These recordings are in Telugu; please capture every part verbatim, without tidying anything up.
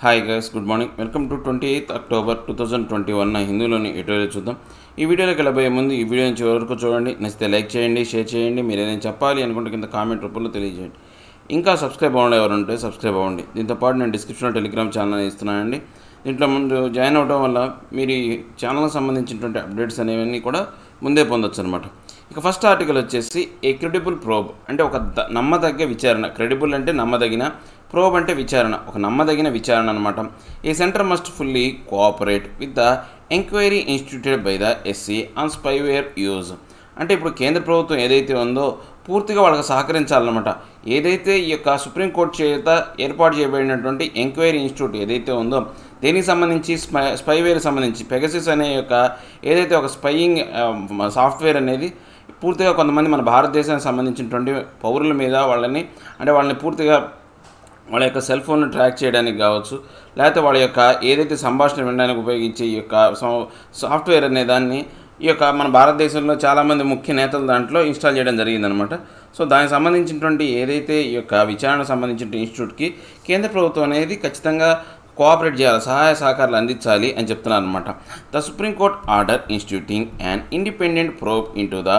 High guys good morning welcome to twenty eight October two thousand twenty one ना हिंदू लोनी एडिटोरियल చూద్దాం। ఈ వీడియోలోకి వెళ్ళబోయే ముందు ఈ వీడియోని చివరి వరకు చూడండి, నచ్చితే లైక్ చేయండి, షేర్ చేయండి, మీరు ఏదైనా చెప్పాలి అనుకుంటే కింద కామెంట్ రూపంలో తెలియజేయండి। ఇంకా సబ్స్క్రైబ్ అవ్వని ఎవరు ఉంటే సబ్స్క్రైబ్ అవ్వండి। దీంతో పాటు నేను డిస్క్రిప్షన్లో టెలిగ్రామ్ ఛానల్ ఇస్తున్నానండి, దీంట్లో ముందు జాయిన్ అవడం వల్ల మీరు ఛానల్ సంబంధించినటువంటి అప్డేట్స్ అనేవన్నీ కూడా ముందే పొందొచ్చు అన్నమాట। ఇక ఫస్ట్ ఆర్టికల్ వచ్చేసి ఏ క్రెడిబుల్ ప్రోబ్ అంటే ఒక నమ్మదగ్గ విచారణ, క్రెడిబుల్ అంటే నమ్మదగిన, ప్రోబ్ అంటే విచారణ, ఒక నమ్మదగిన విచారణ అన్నమాట। ఈ centre must fully cooperate with the enquiry instituted by the SC on spyware use అంటే ఇప్పుడు కేంద్ర ప్రభుత్వం ఏదైతే ఉందో పూర్తిగా వాళ్ళకి సహకరించాలన్నమాట। ఏదైతే ఈ యొక్క సుప్రీంకోర్టు చేత ఏర్పాటు చేయబడినటువంటి ఎంక్వైరీ ఇన్స్టిట్యూట్ ఏదైతే ఉందో దీనికి సంబంధించి స్పై స్పైవేర్ సంబంధించి పెగసిస్ అనే యొక్క ఏదైతే ఒక స్పైయింగ్ సాఫ్ట్వేర్ అనేది పూర్తిగా కొంతమంది మన భారతదేశానికి సంబంధించినటువంటి పౌరుల మీద వాళ్ళని అంటే వాళ్ళని పూర్తిగా వాళ్ళ యొక్క సెల్ ఫోన్ను ట్రాక్ చేయడానికి కావచ్చు, లేకపోతే వాళ్ళ యొక్క ఏదైతే సంభాషణ వినడానికి ఉపయోగించే ఈ యొక్క సాఫ్ట్వేర్ అనే దాన్ని ఈ యొక్క మన భారతదేశంలో చాలామంది ముఖ్య నేతలు దాంట్లో ఇన్స్టాల్ చేయడం జరిగిందనమాట। సో దానికి సంబంధించినటువంటి ఏదైతే ఈ యొక్క విచారణ సంబంధించిన ఇన్స్టిట్యూట్కి కేంద్ర ప్రభుత్వం అనేది ఖచ్చితంగా కోఆపరేట్ చేయాలి, సహాయ సహకారాలు అందించాలి అని చెప్తున్నారు అనమాట। The supreme court order instituting and independent probe into the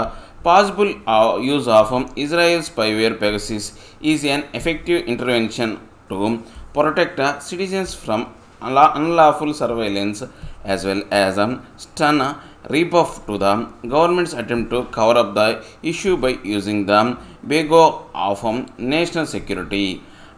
possible use of Israel spyware Pegasus is an effective intervention to protect citizens from అన్లా unlawful surveillance as well as an stun rebuff to the government's attempt to cover up the issue by using the బేగో ఆఫ్ నేషనల్ సెక్యూరిటీ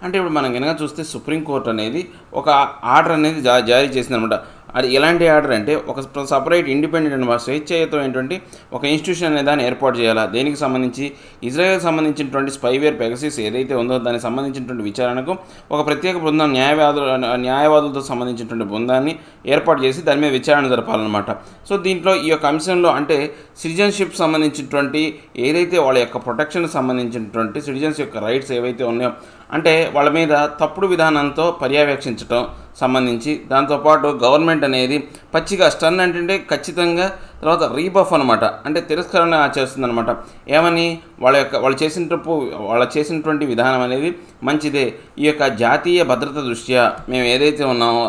అంటే ఇప్పుడు మనం కనుక చూస్తే సుప్రీంకోర్టు అనేది ఒక ఆర్డర్ అనేది జా జారీ చేసిందనమాట। అది ఎలాంటి ఆర్డర్ అంటే ఒక సపరేట్ ఇండిపెండెంట్ అనమాట, స్వేచ్ఛతో ఏంటంటే ఒక ఇన్స్టిట్యూషన్ అనే దాన్ని ఏర్పాటు చేయాలా, దేనికి సంబంధించి ఇజ్రాయెల్ సంబంధించినటువంటి స్పైవేర్ పెగసిస్ ఏదైతే ఉందో దానికి సంబంధించినటువంటి విచారణకు ఒక ప్రత్యేక బృందం న్యాయవాదులు న్యాయవాదులతో సంబంధించినటువంటి బృందాన్ని ఏర్పాటు చేసి దాని మీద విచారణ జరపాలన్నమాట। సో దీంట్లో ఈ యొక్క అంశంలో అంటే సిటిజన్షిప్ సంబంధించినటువంటి ఏదైతే వాళ్ళ యొక్క ప్రొటెక్షన్కి సంబంధించినటువంటి సిటిజన్స్ యొక్క రైట్స్ ఏవైతే ఉన్నాయో అంటే వాళ్ళ మీద తప్పుడు విధానంతో పర్యవేక్షించడం సంబంధించి, దాంతోపాటు గవర్నమెంట్ అనేది పచ్చిగా స్టన్ అంటే ఖచ్చితంగా తర్వాత రీబఫ్ అనమాట అంటే తిరస్కరణ చేస్తుందన్నమాట। ఏమని వాళ్ళ యొక్క వాళ్ళు చేసిన తప్పు వాళ్ళు చేసినటువంటి విధానం అనేది మంచిదే, ఈ యొక్క జాతీయ భద్రత దృష్ట్యా మేము ఏదైతే ఉన్నామో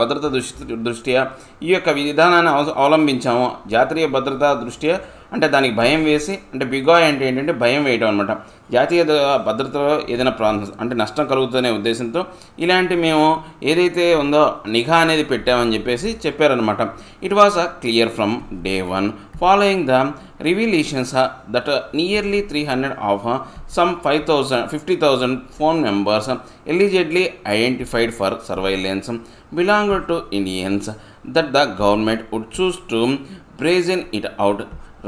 భద్రత దృష్టి దృష్ట్యా ఈ యొక్క విధానాన్ని అవలంబించామో జాతీయ భద్రతా దృష్ట్యా అంటే దానికి భయం వేసి అంటే బిగాయ్ అంటే ఏంటంటే భయం వేయడం అనమాట, జాతీయ భద్రతలో ఏదైనా ప్రాంతం అంటే నష్టం కలుగుతుందనే ఉద్దేశంతో ఇలాంటి మేము ఏదైతే ఉందో నిఘా అనేది పెట్టామని చెప్పేసి చెప్పారనమాట। It was a clear from day one following the revelations that nearly three hundred of some five thousand fifty thousand phone members allegedly identified for surveillance belong to Indians that the government would choose to brazen it out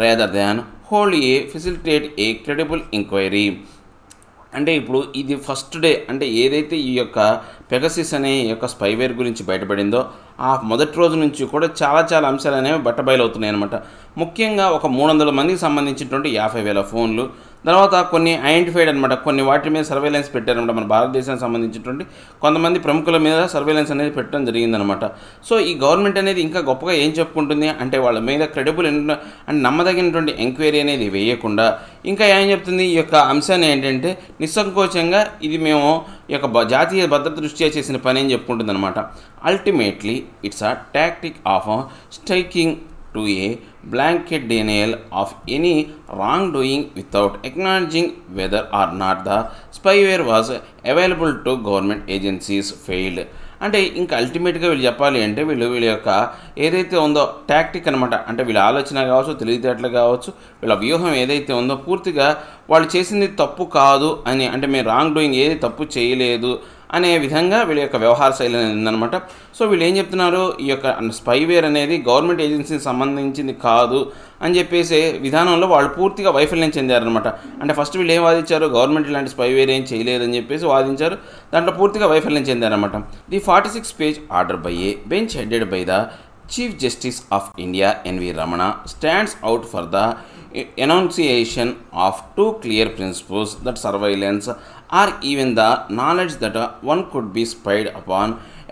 rather than wholly facilitate a credible inquiry అంటే ఇప్పుడు ఇది ఫస్ట్ డే అంటే ఏదైతే ఈ యొక్క పెగసిస్ అనే ఈ యొక్క స్పైవేర్ గురించి బయటపడిందో ఆ మొదటి రోజు నుంచి కూడా చాలా చాలా అంశాలు అనేవి బట్టబయలవుతున్నాయి అనమాట। ముఖ్యంగా ఒక మూడు వందల మందికి సంబంధించినటువంటి యాభై వేల ఫోన్లు, తర్వాత కొన్ని ఐడెంటిఫైడ్ అనమాట, కొన్ని వాటి మీద సర్వేలెన్స్ పెట్టారనమాట, మన భారతదేశానికి సంబంధించినటువంటి కొంతమంది ప్రముఖుల మీద సర్వేలెన్స్ అనేది పెట్టడం జరిగిందనమాట। సో ఈ గవర్నమెంట్ అనేది ఇంకా గొప్పగా ఏం చెప్పుకుంటుంది అంటే వాళ్ళ మీద క్రెడిబుల్ అండ్ నమ్మదగినటువంటి ఎంక్వైరీ అనేది వేయకుండా ఇంకా ఏం చెప్తుంది ఈ యొక్క అంశాన్ని ఏంటంటే నిస్సంకోచంగా ఇది మేము ఈ యొక్క జాతీయ భద్రత దృష్ట్యా చేసిన పని అని చెప్పుకుంటుంది అనమాట। Ultimately it's a tactic of striking to a blanket denial of any wrongdoing without acknowledging whether or not the spyware was available to government agencies failed అంటే ఇంకా అల్టిమేట్గా వీళ్ళు చెప్పాలి అంటే వీళ్ళు వీళ్ళ యొక్క ఏదైతే ఉందో టాక్టిక్ అనమాట అంటే వీళ్ళ ఆలోచన కావచ్చు, తెలివితేటలు కావచ్చు, వీళ్ళ వ్యూహం ఏదైతే ఉందో పూర్తిగా వాళ్ళు చేసింది తప్పు కాదు అని అంటే మేము రాంగ్ డూయింగ్ ఏది తప్పు చేయలేదు అనే విధంగా వీళ్ళ యొక్క వ్యవహార శైలి అనేది ఉందన్నమాట। సో వీళ్ళు ఏం చెప్తున్నారు ఈ యొక్క స్పైవేర్ అనేది గవర్నమెంట్ ఏజెన్సీకి సంబంధించింది కాదు అని చెప్పేసి విధానంలో వాళ్ళు పూర్తిగా వైఫల్యం చెందారనమాట। అంటే ఫస్ట్ వీళ్ళు ఏం వాదించారు గవర్నమెంట్ ఇలాంటి స్పైవేర్ ఏం చేయలేదని చెప్పేసి వాదించారు, దాంట్లో పూర్తిగా వైఫల్యం చెందారనమాట। The forty six page order by a bench headed by the chief justice of India NV Ramana stands out for the enunciation of two clear principles that surveillance or even the knowledge that uh, one could be spied upon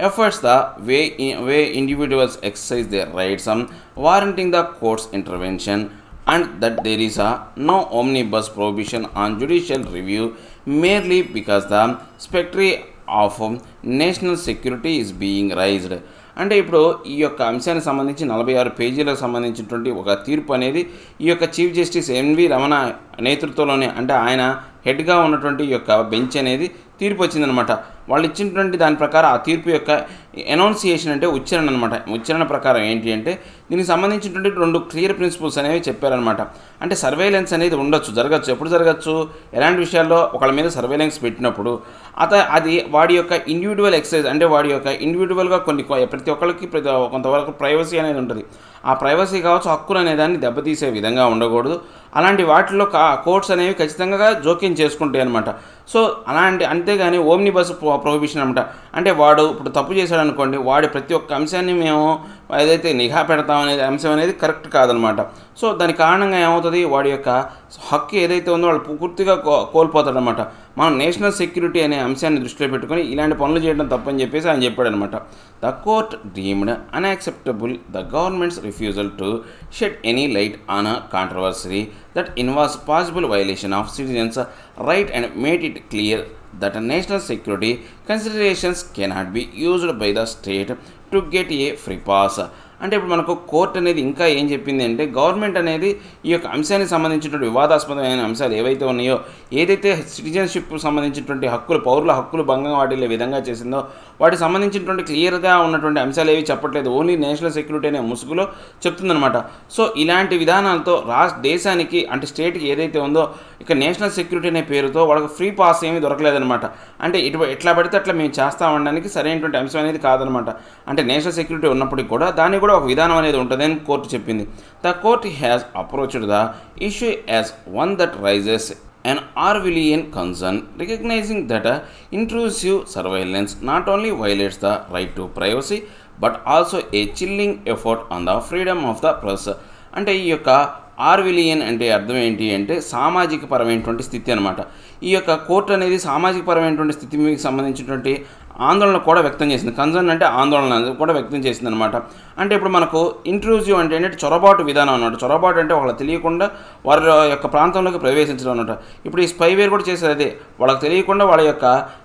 efforts the way, in, way individuals exercise their rights um, warranting the court's intervention and that there is uh, no omnibus prohibition on judicial review merely because the spectre of national security is being raised అంటే ఇప్పుడు ఈ యొక్క అంశానికి సంబంధించి నలభై ఆరు పేజీలకు సంబంధించినటువంటి ఒక తీర్పు అనేది ఈ యొక్క చీఫ్ జస్టిస్ ఎన్వి రమణ నేతృత్వంలోనే అంటే ఆయన హెడ్గా ఉన్నటువంటి ఈ యొక్క బెంచ్ అనేది తీర్పు వచ్చిందనమాట. వాళ్ళు ఇచ్చినటువంటి దాని ప్రకారం ఆ తీర్పు యొక్క ఎనౌన్సియేషన్ అంటే ఉచ్చారణ అనమాట. ఉచ్చారణ ప్రకారం ఏంటి అంటే దీనికి సంబంధించినటువంటి రెండు క్లియర్ ప్రిన్సిపల్స్ అనేవి చెప్పారనమాట. అంటే సర్వేలెన్స్ అనేది ఉండొచ్చు, జరగచ్చు, ఎప్పుడు జరగచ్చు, ఎలాంటి విషయాల్లో ఒకళ్ళ మీద సర్వేలెన్స్ పెట్టినప్పుడు అత అది వాడి యొక్క ఇండివిజువల్ ఎక్సైజ్ అంటే వాడి యొక్క ఇండివిజువల్గా కొన్ని ప్రతి ఒక్కరికి ప్రతి కొంతవరకు ప్రైవసీ అనేది ఉంటుంది. ఆ ప్రైవసీ కావచ్చు హక్కులు అనేదాన్ని దెబ్బతీసే విధంగా ఉండకూడదు. అలాంటి వాటిలో కా కోర్ట్స్ అనేవి ఖచ్చితంగా జోక్యం చేసుకుంటాయి అనమాట. సో అలాంటి అంతేగాని ఓమ్ని బస్సు ప్రొహిబిషన్ అనమాట. అంటే వాడు ఇప్పుడు తప్పు చేశాడు అనుకోండి, వాడి ప్రతి ఒక్క అంశాన్ని మేము ఏదైతే నిఘా పెడతాం అనేది అంశం అనేది కరెక్ట్ కాదనమాట. సో దాని కారణంగా ఏమవుతుంది, వాడి యొక్క హక్కు ఏదైతే ఉందో వాళ్ళు పూర్తిగా కో కోల్పోతాడనమాట. మనం నేషనల్ సెక్యూరిటీ అనే అంశాన్ని దృష్టిలో పెట్టుకొని ఇలాంటి పనులు చేయడం తప్పని చెప్పేసి ఆయన చెప్పాడనమాట. The court deemed unacceptable the government's refusal to shed any light on a controversy that involves possible violation of citizens right and made it clear that national security considerations cannot be used by the state to get a free pass. అంటే ఇప్పుడు మనకు కోర్టు అనేది ఇంకా ఏం చెప్పింది అంటే గవర్నమెంట్ అనేది ఈ యొక్క అంశానికి సంబంధించినటువంటి వివాదాస్పదమైన అంశాలు ఏవైతే ఉన్నాయో, ఏదైతే సిటిజన్షిప్ సంబంధించినటువంటి హక్కులు పౌరుల హక్కులు భంగం వాటిల్లే విధంగా చేసిందో వాటికి సంబంధించినటువంటి క్లియర్గా ఉన్నటువంటి అంశాలు ఏవి చెప్పట్లేదు, ఓన్లీ నేషనల్ సెక్యూరిటీ అనే ముసుగులో చెప్తుందనమాట. సో ఇలాంటి విధానాలతో రాష్ట్ర దేశానికి అంటే స్టేట్కి ఏదైతే ఉందో ఇక నేషనల్ సెక్యూరిటీ అనే పేరుతో వాళ్ళకి ఫ్రీ పాస్ ఏమీ దొరకలేదనమాట. అంటే ఇటు ఎట్లా పడితే అట్లా మేము చేస్తా ఉండడానికి సరైనటువంటి అంశం అనేది కాదనమాట. అంటే నేషనల్ సెక్యూరిటీ ఉన్నప్పటికీ కూడా దాన్ని కూడా ఒక విధానం అనేది ఉంటుందని కోర్టు చెప్పింది. The court has approached the issue as one that raises an Orwellian concern, recognizing that uh, intrusive surveillance not only violates the right to privacy but also a chilling effort on the freedom of the press. అంటే ఈ యొక్క ఆర్విలియన్ అంటే అర్థం ఏంటి అంటే సామాజిక పరమైనటువంటి స్థితి అనమాట. ఈ యొక్క కోర్టు అనేది సామాజిక పరమైనటువంటి స్థితికి సంబంధించినటువంటి ఆందోళన కూడా వ్యక్తం చేసింది. కన్సర్న్ అంటే ఆందోళన కూడా వ్యక్తం చేసింది అనమాట. అంటే ఇప్పుడు మనకు ఇంట్రూజివ్ అంటే ఏంటంటే చొరబాటు విధానం అన్నమాట. చొరబాటు అంటే వాళ్ళకి తెలియకుండా వారి యొక్క ప్రాంతంలోకి ప్రవేశించడం అన్నమాట. ఇప్పుడు ఈ స్పైవేర్ కూడా చేసేది అదే, వాళ్ళకి తెలియకుండా వాళ్ళ యొక్క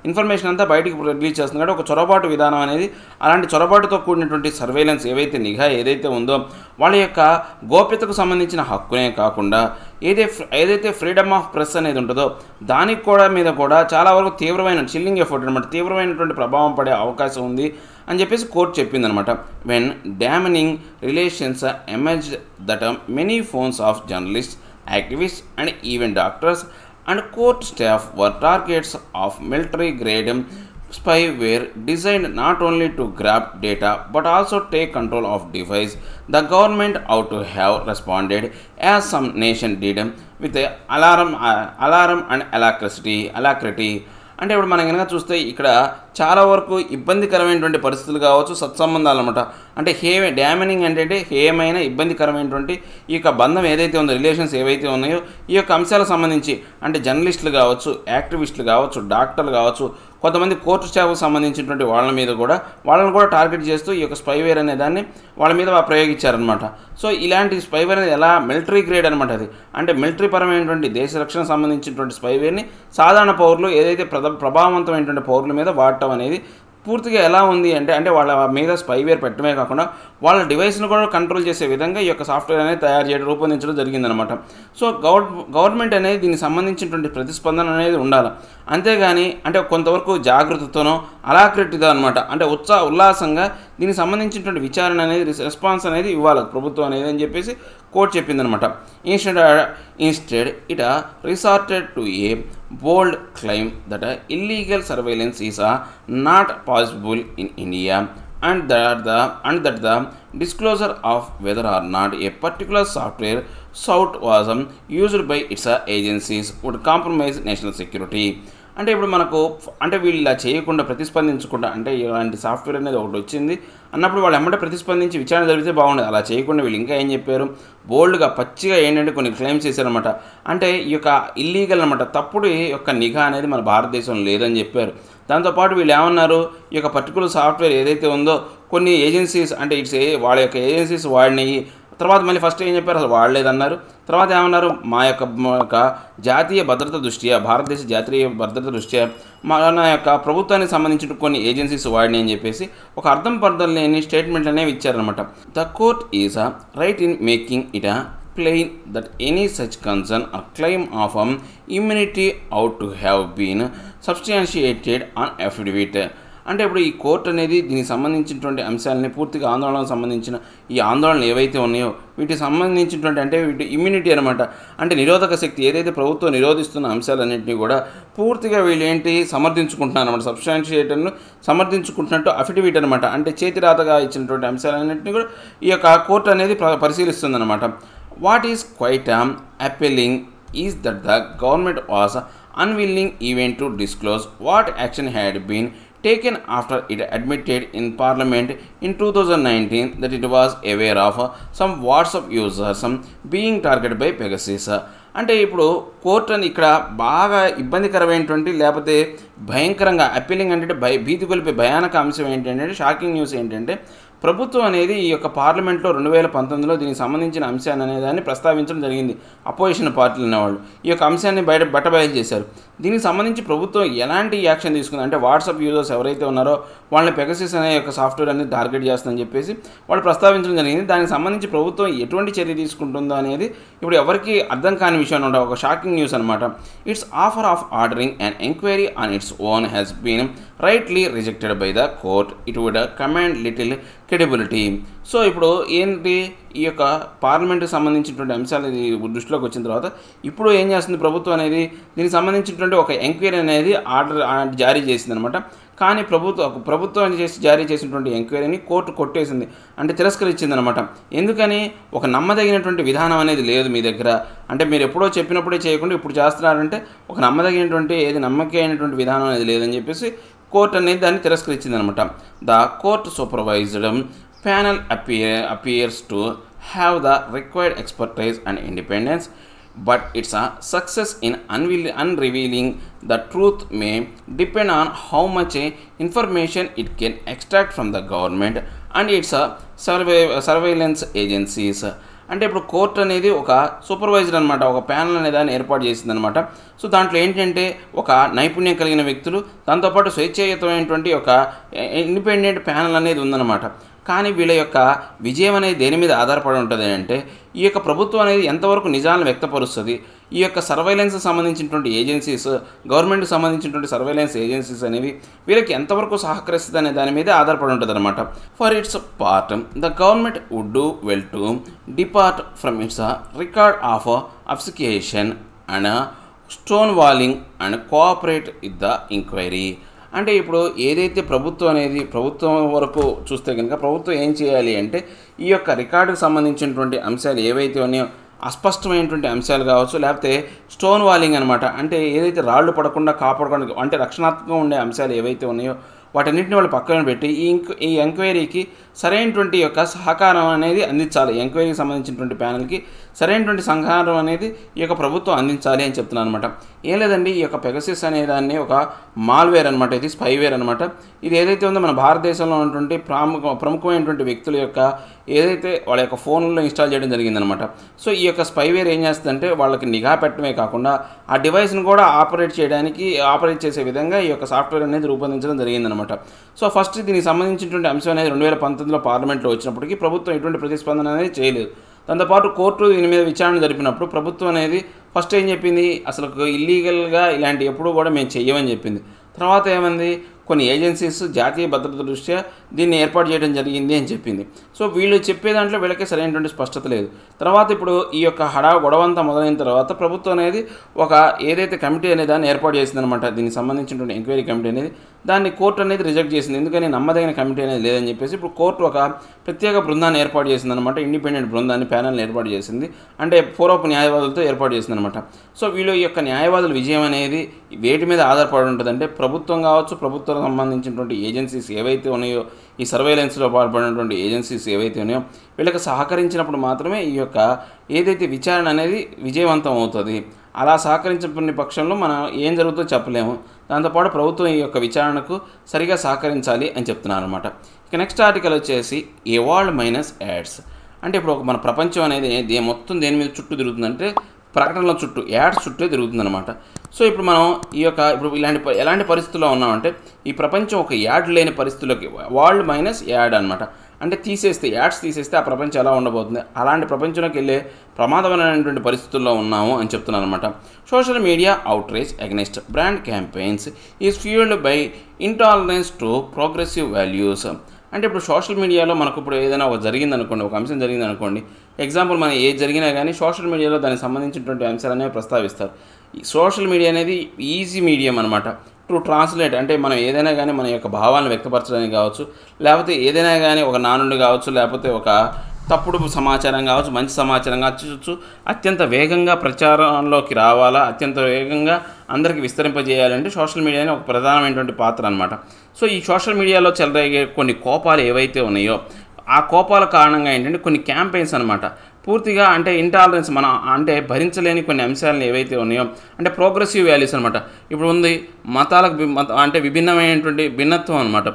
ఇన్ఫర్మేషన్ అంతా బయటికి రిలీజ్ చేస్తుంది. కాబట్టి ఒక చొరబాటు విధానం అనేది అలాంటి చొరబాటుతో కూడినటువంటి సర్వేలెన్స్ ఏవైతే నిఘా ఏదైతే ఉందో వాళ్ళ యొక్క గోప్యతకు సంబంధించిన హక్కునే కాకుండా ఏదే ఏదైతే ఫ్రీడమ్ ఆఫ్ ప్రెస్ అనేది ఉంటుందో దానికి కూడా మీద కూడా చాలా వరకు తీవ్రమైన చిల్లింగ్ ఎఫర్ట్ అనమాట, తీవ్రమైనటువంటి ప్రభావం పడే అవకాశం ఉంది అని చెప్పేసి కోర్టు చెప్పిందనమాట. When damning relations emerged that many phones of journalist activist and even doctors and court staff were targets of military grade spyware designed not only to grab data but also take control of device. The government how to have responded as some nation did with alarm alarm and alacrity alacrity అంటే ఇప్పుడు మనం కనుక చూస్తే ఇక్కడ చాలా వరకు ఇబ్బందికరమైనటువంటి పరిస్థితులు కావచ్చు, సత్సంబంధాలు అనమాట. అంటే హే డ్యామనింగ్ అంటే ఏమైనా ఇబ్బందికరమైనటువంటి ఈ యొక్క బంధం ఏదైతే ఉందో రిలేషన్స్ ఏవైతే ఉన్నాయో ఈ యొక్క అంశాలకు సంబంధించి అంటే జర్నలిస్టులు కావచ్చు, యాక్టివిస్టులు కావచ్చు, డాక్టర్లు కావచ్చు, కొంతమంది కోర్టు స్టాఫ్కు సంబంధించినటువంటి వాళ్ళ మీద కూడా వాళ్ళని కూడా టార్గెట్ చేస్తూ ఈ యొక్క స్పైవేర్ అనే దాన్ని వాళ్ళ మీద ప్రయోగించారనమాట. సో ఇలాంటి స్పైవేర్ అనేది ఎలా మిలిటరీ గ్రేడ్ అనమాట. అది అంటే మిలిటరీ పరమైనటువంటి దేశ రక్షణ సంబంధించినటువంటి స్పైవేర్ని సాధారణ పౌరులు ఏదైతే ప్రభావవంతమైనటువంటి పౌరుల మీద వాడటం అనేది పూర్తిగా ఎలా ఉంది అంటే అంటే వాళ్ళ మీద స్పైవేర్ పెట్టడమే కాకుండా వాళ్ళ డివైస్ను కూడా కంట్రోల్ చేసే విధంగా ఈ యొక్క సాఫ్ట్వేర్ అనేది తయారు చేయడం రూపొందించడం జరిగిందనమాట. సో గవర్ గవర్నమెంట్ అనేది దీనికి సంబంధించినటువంటి ప్రతిస్పందన అనేది ఉండాలి, అంతేగాని అంటే కొంతవరకు జాగ్రత్తతోనో అలాక్రెట్గా అనమాట. అంటే ఉత్సాహ ఉల్లాసంగా దీనికి సంబంధించినటువంటి విచారణ అనేది రెస్పాన్స్ అనేది ఇవ్వాలి ప్రభుత్వం అనేది అని చెప్పేసి కోర్టు చెప్పిందనమాట. Instead instead it resorted to a bold claim that illegal surveillance is not possible in India and that the and that the disclosure of whether or not a particular software suite was used by its agencies would compromise national security. అంటే ఇప్పుడు మనకు అంటే వీళ్ళు ఇలా చేయకుండా ప్రతిస్పందించకుండా అంటే ఇలాంటి సాఫ్ట్వేర్ అనేది ఒకటి వచ్చింది అన్నప్పుడు వాళ్ళు ఎమ్మటే ప్రతిస్పందించి విచారణ జరిగితే బాగుండదు. అలా చేయకుండా వీళ్ళు ఇంకా ఏం చెప్పారు, బోల్డ్గా పచ్చిగా ఏంటంటే కొన్ని క్లెయిమ్స్ చేశారనమాట. అంటే ఈ యొక్క ఇల్లీగల్ అనమాట, తప్పుడు యొక్క నిఘా అనేది మన భారతదేశంలో లేదని చెప్పారు. దాంతోపాటు వీళ్ళు ఏమన్నారు, ఈ యొక్క పర్టికులర్ సాఫ్ట్వేర్ ఏదైతే ఉందో కొన్ని ఏజెన్సీస్ అంటే ఇట్స్ వాళ్ళ యొక్క ఏజెన్సీస్ వాడినవి తర్వాత మళ్ళీ ఫస్ట్ ఏం చెప్పారు అసలు వాడలేదన్నారు. తర్వాత ఏమన్నారు మా యొక్క జాతీయ భద్రత దృష్ట్యా భారతదేశ జాతీయ భద్రత దృష్ట్యా మన యొక్క ప్రభుత్వానికి సంబంధించిన కొన్ని ఏజెన్సీస్ వాడినాయి అని చెప్పేసి ఒక అర్థం పర్థం లేని స్టేట్మెంట్ అనేవి ఇచ్చారనమాట. The court is a right in making it a plain that any such concern or claim of um, immunity ought to have been substantiated on affidavit. అంటే ఇప్పుడు ఈ కోర్టు అనేది దీనికి సంబంధించినటువంటి అంశాలని పూర్తిగా ఆందోళనకు సంబంధించిన ఈ ఆందోళనలు ఏవైతే ఉన్నాయో వీటికి సంబంధించినటువంటి అంటే వీటి ఇమ్యూనిటీ అనమాట. అంటే నిరోధక శక్తి ఏదైతే ప్రభుత్వం నిరోధిస్తున్న అంశాలన్నింటినీ కూడా పూర్తిగా వీళ్ళు ఏంటి సమర్థించుకుంటున్నారు అనమాట. సబ్స్టాన్షియేటర్ను సమర్థించుకుంటున్నట్టు అఫిడవిట్ అనమాట. అంటే చేతిరాతగా ఇచ్చినటువంటి అంశాలన్నింటినీ కూడా ఈ యొక్క కోర్టు అనేది పరిశీలిస్తుంది అనమాట. What is quite um, appealing is that the government was unwilling even to disclose what action had been taken after it admitted in Parliament in two thousand nineteen that it was aware of uh, some WhatsApp users um, being targeted by Pegasus. అంటే ఇప్పుడు కోర్టు అని ఇక్కడ బాగా ఇబ్బందికరమైనటువంటి లేకపోతే భయంకరంగా అప్పీలింగ్ అంటే భయ భీతి కొలిపే భయానక అంశం ఏంటంటే షాకింగ్ న్యూస్ ఏంటంటే ప్రభుత్వం అనేది ఈ యొక్క పార్లమెంట్లో రెండు వేల పంతొమ్మిదిలో దీనికి సంబంధించిన అంశాన్ని అనేదాన్ని ప్రస్తావించడం జరిగింది. అపోజిషన్ పార్టీలు ఉన్నవాళ్ళు ఈ యొక్క అంశాన్ని బయట బట్టబయలు చేశారు. దీనికి సంబంధించి ప్రభుత్వం ఎలాంటి యాక్షన్ తీసుకుంది అంటే వాట్సాప్ యూజర్స్ ఎవరైతే ఉన్నారో వాళ్ళని పెగసిస్ అనే యొక్క సాఫ్ట్వేర్ అనేది టార్గెట్ చేస్తుందని చెప్పేసి వాళ్ళు ప్రస్తావించడం జరిగింది. దానికి సంబంధించి ప్రభుత్వం ఎటువంటి చర్య తీసుకుంటుందో అనేది ఇప్పుడు ఎవరికి అర్థం కాని విషయం ఉండవు. ఒక షాకింగ్ న్యూస్ అనమాట. Its offer of ordering and enquiry on its own has been rightly rejected by the court. It would command little credibility. So ఇప్పుడు ఏంటి ఈ యొక్క పార్లమెంట్కి సంబంధించినటువంటి అంశాలు ఇది దృష్టిలోకి వచ్చిన తర్వాత ఇప్పుడు ఏం చేస్తుంది ప్రభుత్వం అనేది దీనికి సంబంధించినటువంటి ఒక ఎంక్వైరీ అనేది ఆర్డర్ జారీ చేసింది అనమాట. కానీ ప్రభుత్వం ప్రభుత్వం చేసి జారీ చేసినటువంటి ఎంక్వైరీని కోర్టు కొట్టేసింది అంటే తిరస్కరించింది అనమాట. ఎందుకని ఒక నమ్మదగినటువంటి విధానం అనేది లేదు మీ దగ్గర అంటే మీరు ఎప్పుడో చెప్పినప్పుడే చేయకుండా ఇప్పుడు చేస్తున్నారంటే ఒక నమ్మదగినటువంటి ఏది నమ్మకమైనటువంటి విధానం అనేది లేదని చెప్పేసి కోర్టు అనేది దాన్ని తిరస్కరించింది అనమాట. The court supervised panel appear appears to have the required expertise and independence but it's a success in unveil- unrevealing the truth may depend on how much uh, information it can extract from the government and its uh, surve- uh, surveillance agencies. అంటే ఇప్పుడు కోర్టు అనేది ఒక సూపర్వైజర్ అనమాట. ఒక ప్యానల్ అనే దాన్ని ఏర్పాటు చేసిందనమాట. సో దాంట్లో ఏంటంటే ఒక నైపుణ్యం కలిగిన వ్యక్తులు దాంతోపాటు స్వేచ్ఛాయుతమైనటువంటి ఒక ఇండిపెండెంట్ ప్యానల్ అనేది ఉందన్నమాట. కానీ వీళ్ళ యొక్క విజయం అనేది దేని మీద ఆధారపడి ఉంటుంది అంటే ఈ యొక్క ప్రభుత్వం అనేది ఎంతవరకు నిజాలను వ్యక్తపరుస్తుంది ఈ యొక్క సర్వైలెన్స్ సంబంధించినటువంటి ఏజెన్సీస్ గవర్నమెంట్కి సంబంధించినటువంటి సర్వైలెన్స్ ఏజెన్సీస్ అనేవి వీళ్ళకి ఎంతవరకు సహకరిస్తుంది అనే దాని మీద ఆధారపడి ఉంటుంది అనమాట. For its part the government would do well to depart from its record of obfuscation and stonewalling and cooperate with the enquiry. అంటే ఇప్పుడు ఏదైతే ప్రభుత్వం అనేది ప్రభుత్వం వరకు చూస్తే కనుక ప్రభుత్వం ఏం చేయాలి అంటే ఈ యొక్క రికార్డుకు సంబంధించినటువంటి అంశాలు ఏవైతే ఉన్నాయో అస్పష్టమైనటువంటి అంశాలు కావచ్చు లేకపోతే స్టోన్ వాలింగ్ అనమాట. అంటే ఏదైతే రాళ్ళు పడకుండా కాపాడకుండా అంటే రక్షణాత్మకంగా ఉండే అంశాలు ఏవైతే ఉన్నాయో వాటన్నింటిని వాళ్ళు పక్కన పెట్టి ఈ ఈ ఎంక్వైరీకి సరైనటువంటి యొక్క సహకారం అనేది అందించాలి. ఎంక్వైరీకి సంబంధించినటువంటి ప్యానల్కి సరైనటువంటి సహకారం అనేది ఈ యొక్క ప్రభుత్వం అందించాలి అని చెప్తున్నాను అనమాట. ఏం లేదండి ఈ యొక్క పెగసిస్ అనే దాన్ని ఒక మాల్వేర్ అనమాట. ఇది స్పైవేర్ అనమాట. ఇది ఏదైతే ఉందో మన భారతదేశంలో ఉన్నటువంటి ప్రాముఖ ప్రముఖమైనటువంటి వ్యక్తుల యొక్క ఏదైతే వాళ్ళ యొక్క ఫోన్లో ఇన్స్టాల్ చేయడం జరిగిందనమాట. సో ఈ యొక్క స్పైవేర్ ఏం చేస్తుందంటే వాళ్ళకి నిఘా పెట్టడమే కాకుండా ఆ డివైస్ని కూడా ఆపరేట్ చేయడానికి ఆపరేట్ చేసే విధంగా ఈ యొక్క సాఫ్ట్వేర్ అనేది రూపొందించడం జరిగిందనమాట. సో ఫస్ట్ దీనికి సంబంధించినటువంటి అంశం అనేది రెండు వేల పంతొమ్మిదిలో పార్లమెంట్లో వచ్చినప్పటికీ ప్రభుత్వం ఎటువంటి ప్రతిస్పందన అనేది చేయలేదు. దాంతోపాటు కోర్టు దీని మీద విచారణ జరిపినప్పుడు ప్రభుత్వం అనేది ఫస్ట్ ఏం చెప్పింది అసలు ఇల్లీగల్గా ఇలాంటి ఎప్పుడూ కూడా మేము చెయ్యమని చెప్పింది. తర్వాత ఏమంది కొన్ని ఏజెన్సీస్ జాతీయ భద్రత దృష్ట్యా దీన్ని ఏర్పాటు చేయడం జరిగింది అని చెప్పింది. సో వీళ్ళు చెప్పే దాంట్లో వీళ్ళకే సరైనటువంటి స్పష్టత లేదు. తర్వాత ఇప్పుడు ఈ యొక్క హడా గొడవంతా మొదలైన తర్వాత ప్రభుత్వం అనేది ఒక ఏదైతే కమిటీ అనే దాన్ని ఏర్పాటు చేసిందనమాట. దీనికి సంబంధించినటువంటి ఎంక్వైరీ కమిటీ అనేది దాన్ని కోర్టు అనేది రిజెక్ట్ చేసింది. ఎందుకని నమ్మదగిన కమిటీ అనేది లేదని చెప్పేసి ఇప్పుడు కోర్టు ఒక ప్రత్యేక బృందాన్ని ఏర్పాటు చేసిందనమాట. ఇండిపెండెంట్ బృందాన్ని ప్యానల్ని ఏర్పాటు చేసింది అంటే పూర్వపు న్యాయవాదులతో ఏర్పాటు చేసిందనమాట. సో వీళ్ళు ఈ యొక్క న్యాయవాదుల విజయం అనేది వేటి మీద ఆధారపడి ఉంటుందంటే ప్రభుత్వం కావచ్చు ప్రభుత్వం సంబంధించినటువంటి ఏజెన్సీస్ ఏవైతే ఉన్నాయో ఈ సర్వేలెన్స్లో పాల్పడినటువంటి ఏజెన్సీస్ ఏవైతే ఉన్నాయో వీళ్ళకి సహకరించినప్పుడు మాత్రమే ఈ యొక్క ఏదైతే విచారణ అనేది విజయవంతం అవుతుంది. అలా సహకరించని పక్షంలో మనం ఏం జరుగుతుందో చెప్పలేము. దాంతోపాటు ప్రభుత్వం ఈ యొక్క విచారణకు సరిగా సహకరించాలి అని చెప్తున్నారు అనమాట. ఇక నెక్స్ట్ ఆర్టికల్ వచ్చేసి ఎవాల్డ్ మైనస్ యాడ్స్. అంటే ఇప్పుడు మన ప్రపంచం అనేది మొత్తం దేని మీద చుట్టూ తిరుగుతుందంటే ప్రకటనల చుట్టూ యాడ్స్ చుట్టే తిరుగుతుందన్నమాట. సో ఇప్పుడు మనం ఈ యొక్క ఇప్పుడు ఇలాంటి ఎలాంటి పరిస్థితుల్లో ఉన్నామంటే ఈ ప్రపంచం ఒక యాడ్ లేని పరిస్థితుల్లోకి వరల్డ్ మైనస్ యాడ్ అనమాట. అంటే తీసేస్తే యాడ్స్ తీసేస్తే ఆ ప్రపంచం ఎలా ఉండబోతుంది, అలాంటి ప్రపంచంలోకి వెళ్ళే ప్రమాదమైనటువంటి పరిస్థితుల్లో ఉన్నాము అని చెప్తున్నాను అనమాట. Social media outreach against brand campaigns is fuelled by intolerance to progressive values. అంటే ఇప్పుడు సోషల్ మీడియాలో మనకు ఇప్పుడు ఏదైనా ఒక జరిగిందనుకోండి, ఒక అంశం జరిగిందనుకోండి, ఎగ్జాంపుల్ మనం ఏ జరిగినా కానీ సోషల్ మీడియాలో దానికి సంబంధించినటువంటి అంశాలనే ప్రస్తావిస్తారు. సోషల్ మీడియా అనేది ఈజీ మీడియం అనమాట టు ట్రాన్స్లేట్. అంటే మనం ఏదైనా కానీ మన యొక్క భావాలను వ్యక్తపరచడానికి కావచ్చు, లేకపోతే ఏదైనా కానీ ఒక నానుడి కావచ్చు, లేకపోతే ఒక తప్పుడు సమాచారం కావచ్చు, మంచి సమాచారం కావచ్చు, అత్యంత వేగంగా ప్రచారంలోకి రావాలా, అత్యంత వేగంగా అందరికీ విస్తరింపజేయాలంటే సోషల్ మీడియానే ఒక ప్రధానమైనటువంటి పాత్ర అనమాట. సో ఈ సోషల్ మీడియాలో చెలరేగే కొన్ని కోపాలు ఏవైతే ఉన్నాయో ఆ కోపాల కారణంగా ఏంటంటే కొన్ని క్యాంపెయిన్స్ అనమాట పూర్తిగా అంటే ఇంటాలరెన్స్ మన అంటే భరించలేని కొన్ని అంశాలను ఏవైతే ఉన్నాయో అంటే ప్రోగ్రెసివ్ వాల్యూస్ అనమాట. ఇప్పుడు ఉంది మతాలకు అంటే విభిన్నమైనటువంటి భిన్నత్వం అనమాట.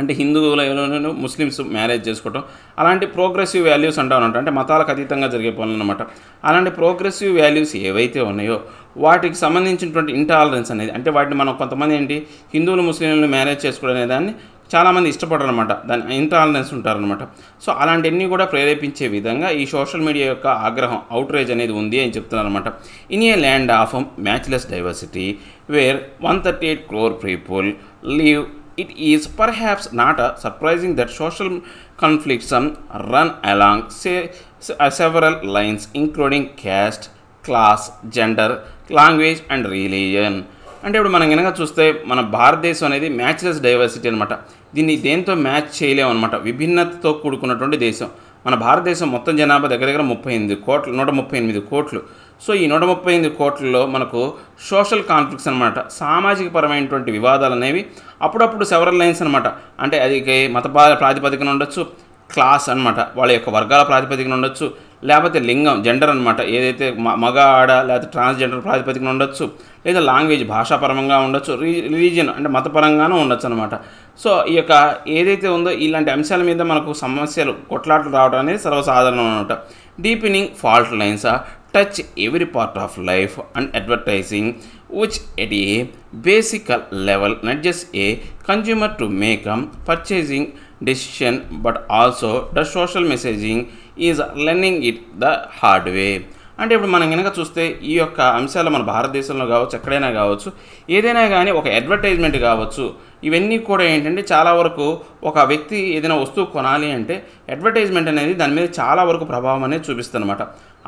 అంటే హిందువులను ముస్లిమ్స్ మ్యారేజ్ చేసుకోవటం అలాంటి ప్రోగ్రెసివ్ వాల్యూస్ అంటూ ఉంటారు, అంటే మతాలకు అతీతంగా జరిగే పనులు అనమాట. అలాంటి ప్రోగ్రెసివ్ వాల్యూస్ ఏవైతే ఉన్నాయో వాటికి సంబంధించినటువంటి ఇంటాలరెన్స్ అనేది అంటే వాటిని మనం కొంతమంది ఏంటి హిందువులు ముస్లింలను మ్యారేజ్ చేసుకోవడం అనే దాన్ని చాలామంది ఇష్టపడరు అనమాట, దాని ఇంటాలరెన్స్ ఉంటారనమాట. సో అలాంటివన్నీ కూడా ప్రేరేపించే విధంగా ఈ సోషల్ మీడియా యొక్క ఆగ్రహం అవుట్రేజ్ అనేది ఉంది అని చెప్తున్నారు అనమాట. In a land of matchless diversity where one thirty eight crore people live it is perhaps not a surprising that social conflicts run along say, several lines including caste, class, gender, language and religion. అంటే ఇప్పుడు మనం కనుక చూస్తే మన భారతదేశం అనేది మ్యాచ్లెస్ డైవర్సిటీ అనమాట. దీన్ని దేంతో మ్యాచ్ చేయలేము అనమాట, విభిన్నతతో కూడుకున్నటువంటి దేశం. మన భారతదేశం మొత్తం జనాభా దగ్గర దగ్గర ముప్పై ఎనిమిది కోట్లు నూట ముప్పై ఎనిమిది కోట్లు సో ఈ నూట ముప్పై ఎనిమిది కోట్లలో మనకు సోషల్ కాన్ఫ్లిక్ట్స్ అనమాట, సామాజిక పరమైనటువంటి వివాదాలు అనేవి అప్పుడప్పుడు సెవరల్ లైన్స్ అనమాట. అంటే అది మత ప్రాతిపదికన ఉండొచ్చు, క్లాస్ అనమాట వాళ్ళ యొక్క వర్గాల ప్రాతిపదికన ఉండొచ్చు, లేకపోతే లింగం జెండర్ అనమాట ఏదైతే మగ ఆడ లేకపోతే ట్రాన్స్జెండర్ ప్రాతిపదికన ఉండొచ్చు, లేదా లాంగ్వేజ్ భాషాపరంగా ఉండొచ్చు, రిలీజియన్ అంటే మతపరంగానూ ఉండొచ్చు అనమాట. సో ఈ యొక్క ఏదైతే ఉందో ఇలాంటి అంశాల మీద మనకు సమస్యలు కొట్లాటలు రావడం అనేది సర్వసాధారణం అనమాట. Deepening fault lines touch every part of life and advertising which at a బేసికల్ level not just a consumer to make a purchasing decision but also the social messaging is learning it the hard way. అంటే ఇప్పుడు మనం కనుక చూస్తే ఈ యొక్క అంశాలు మన భారతదేశంలో కావచ్చు, ఎక్కడైనా కావచ్చు, ఏదైనా కానీ ఒక అడ్వర్టైజ్మెంట్ కావచ్చు, ఇవన్నీ కూడా ఏంటంటే చాలా వరకు ఒక వ్యక్తి ఏదైనా వస్తువు కొనాలి అంటే అడ్వర్టైజ్మెంట్ అనేది దాని మీద చాలా వరకు ప్రభావం అనేది చూపిస్తుందన్నమాట.